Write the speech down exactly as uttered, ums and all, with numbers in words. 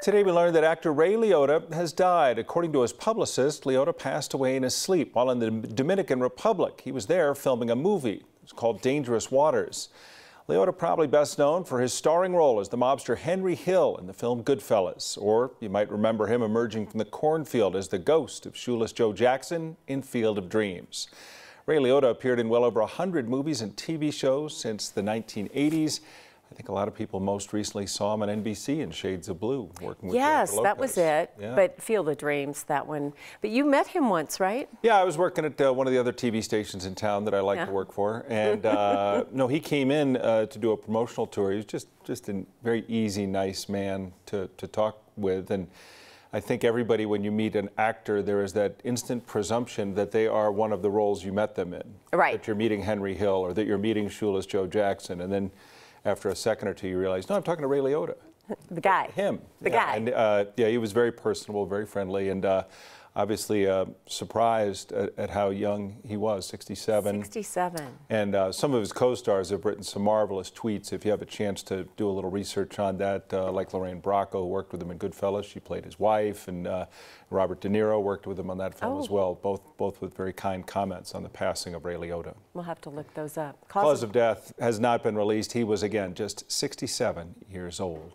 Today we learned that actor Ray Liotta has died. According to his publicist, Liotta passed away in his sleep while in the Dominican Republic. He was there filming a movie. It's called Dangerous Waters. Liotta probably best known for his starring role as the mobster Henry Hill in the film Goodfellas. Or you might remember him emerging from the cornfield as the ghost of Shoeless Joe Jackson in Field of Dreams. Ray Liotta appeared in well over one hundred movies and T V shows since the nineteen eighties. I think a lot of people most recently saw him on N B C in Shades of Blue, working with Yes, that was it. Yeah. But Field of Dreams, that one. But you met him once, right? Yeah, I was working at uh, one of the other T V stations in town that I like yeah. to work for, and uh, no, he came in uh, to do a promotional tour. He was just just a very easy, nice man to to talk with, and I think everybody, when you meet an actor, there is that instant presumption that they are one of the roles you met them in. Right. That you're meeting Henry Hill, or that you're meeting Shoeless Joe Jackson, and then after a second or two, you realize, no, I'm talking to Ray Liotta. The guy. Him. The yeah. guy. And, uh, yeah, he was very personable, very friendly, and uh, obviously uh, surprised at, at how young he was, sixty-seven. sixty-seven. And uh, some of his co-stars have written some marvelous tweets. If you have a chance to do a little research on that, uh, like Lorraine Bracco, who worked with him in Goodfellas. She played his wife, and uh, Robert De Niro worked with him on that film oh. as well, both both with very kind comments on the passing of Ray Liotta. We'll have to look those up. Cause, Cause of death has not been released. He was, again, just sixty-seven years old.